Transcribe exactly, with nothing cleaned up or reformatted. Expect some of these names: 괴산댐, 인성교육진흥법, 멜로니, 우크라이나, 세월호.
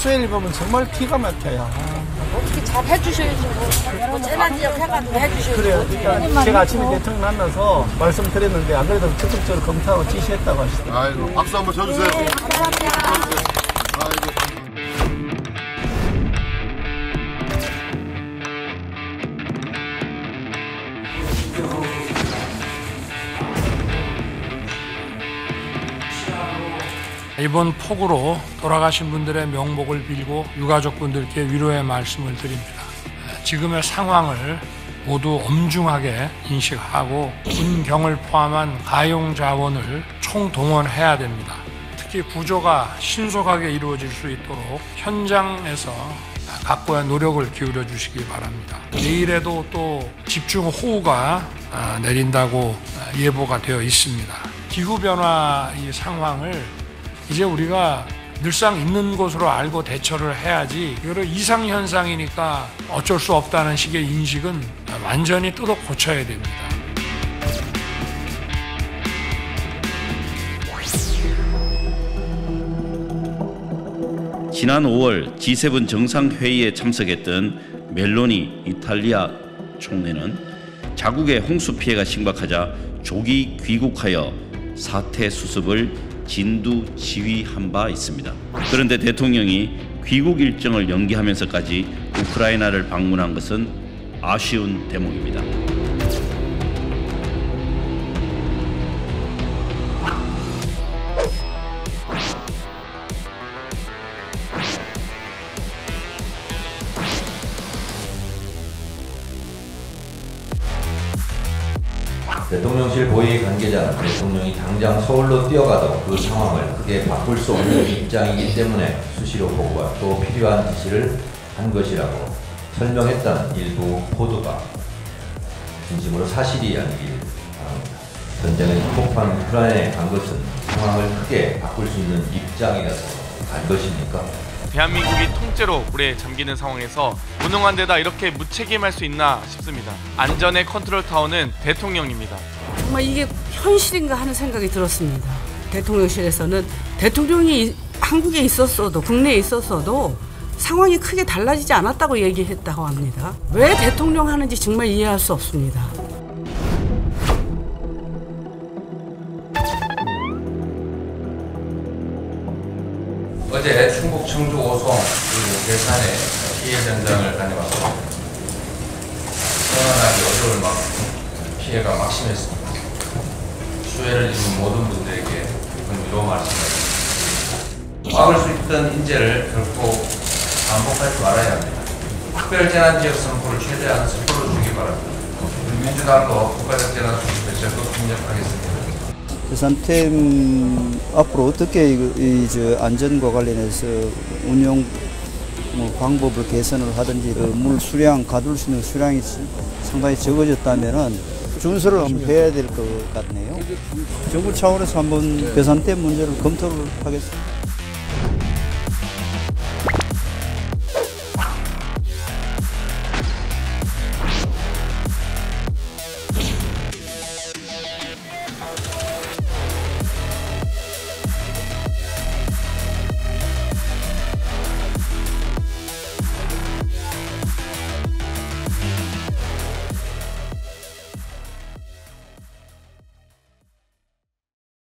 수혜 입으면 정말 티가 맡아요. 어떻게 잘 해주셔야지. 뭐 재난 지역 해가지고 해주셔야지. 그래요. 그러니까 제가 아침에 대통령 만나서 말씀드렸는데 안 그래도 적극적으로 검토하고 지시했다고 하시더라고요. 아이고, 박수 한번 쳐주세요. 네, 감사합니다. 아이고. 이번 폭우로 돌아가신 분들의 명복을 빌고 유가족분들께 위로의 말씀을 드립니다. 지금의 상황을 모두 엄중하게 인식하고 군경을 포함한 가용자원을 총동원해야 됩니다. 특히 구조가 신속하게 이루어질 수 있도록 현장에서 각고의 노력을 기울여 주시기 바랍니다. 내일에도 또 집중호우가 내린다고 예보가 되어 있습니다. 기후변화 이 상황을 이제 우리가 늘상 있는 것으로 알고 대처를 해야지, 이거를 이상현상이니까 어쩔 수 없다는 식의 인식은 완전히 뜯어 고쳐야 됩니다. 지난 오월 지 세븐 정상회의에 참석했던 멜로니 이탈리아 총리는 자국의 홍수 피해가 심각하자 조기 귀국하여 사태 수습을 진두 지휘한 바 있습니다. 그런데 대통령이 귀국 일정을 연기하면서까지 우크라이나를 방문한 것은 아쉬운 대목입니다. 대통령실 고위 관계자는 대통령이 당장 서울로 뛰어가도 그 상황을 크게 바꿀 수 없는 입장이기 때문에 수시로 보고가 또 필요한 지시를 한 것이라고 설명했다는 일부 보도가 진심으로 사실이 아니길 바랍니다. 전쟁의 폭발한 우크라이나에 간 것은 상황을 크게 바꿀 수 있는 입장이라서 간 것입니까? 대한민국이 통째로 물에 잠기는 상황에서 무능한 데다 이렇게 무책임할 수 있나 싶습니다. 안전의 컨트롤타워는 대통령입니다. 정말 이게 현실인가 하는 생각이 들었습니다. 대통령실에서는 대통령이 한국에 있었어도, 국내에 있었어도 상황이 크게 달라지지 않았다고 얘기했다고 합니다. 왜 대통령 하는지 정말 이해할 수 없습니다. 어제 충북 청주 오송 그리고 괴산에 피해 현장을 다녀와서 생활하기 어려울 만큼 피해가 막심했습니다. 수해를 입은 모든 분들에게 깊은 위로 말씀드립니다. 막을 수 있던 인재를 결코 반복하지 말아야 합니다. 특별재난지역 선포를 최대한 스포로 주기 바랍니다. 민주당도 국가적재난수습에 적극 협력하겠습니다. 괴산댐 앞으로 어떻게 이 저 안전과 관련해서 운영 뭐 방법을 개선을 하든지 그 물 수량, 가둘 수 있는 수량이 상당히 적어졌다면은 준수를 한번 해야 될 것 같네요. 정부 차원에서 한번 괴산댐 문제를 검토를 하겠습니다.